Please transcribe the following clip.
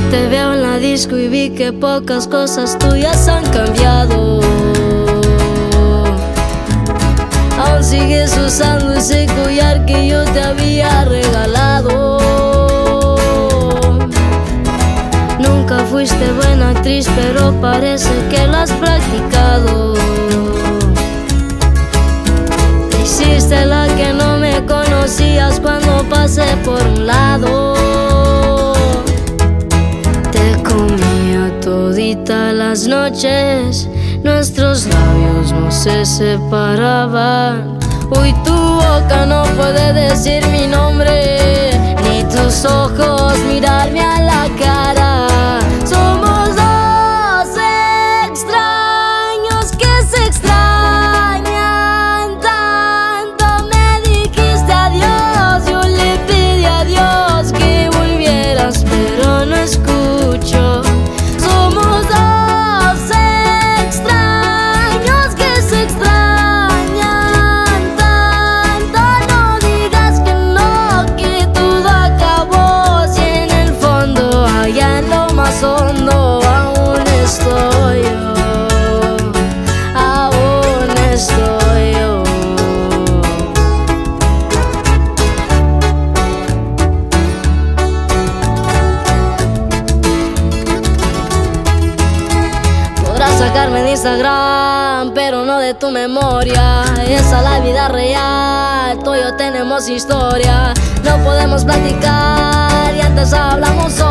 que te veo en la disco y vi que pocas cosas tuyas han cambiado. Aún sigues usando ese collar que yo te había regalado. Nunca fuiste buena actriz, pero parece que lo has practicado. Te hiciste la que no me conocías cuando pasé por un lado. Te comía todita las noches, nuestros labios no se separaban. Hoy tu boca no puede decir mi nombre, ni tus ojos mirarme a la cara. Somos dos extraños que se extrañan tanto. Me dijiste adiós, yo le pedí a Dios que volvieras, pero no escucho. Somos dos extraños que se extrañan tanto. No digas que no, que todo acabó, si en el fondo, allá en lo más hondo, aún estoy yo, aún estoy. Sacarme de Instagram, pero no de tu memoria. Esa es la vida real, tú y yo tenemos historia. No podemos platicar y antes hablamos hoy.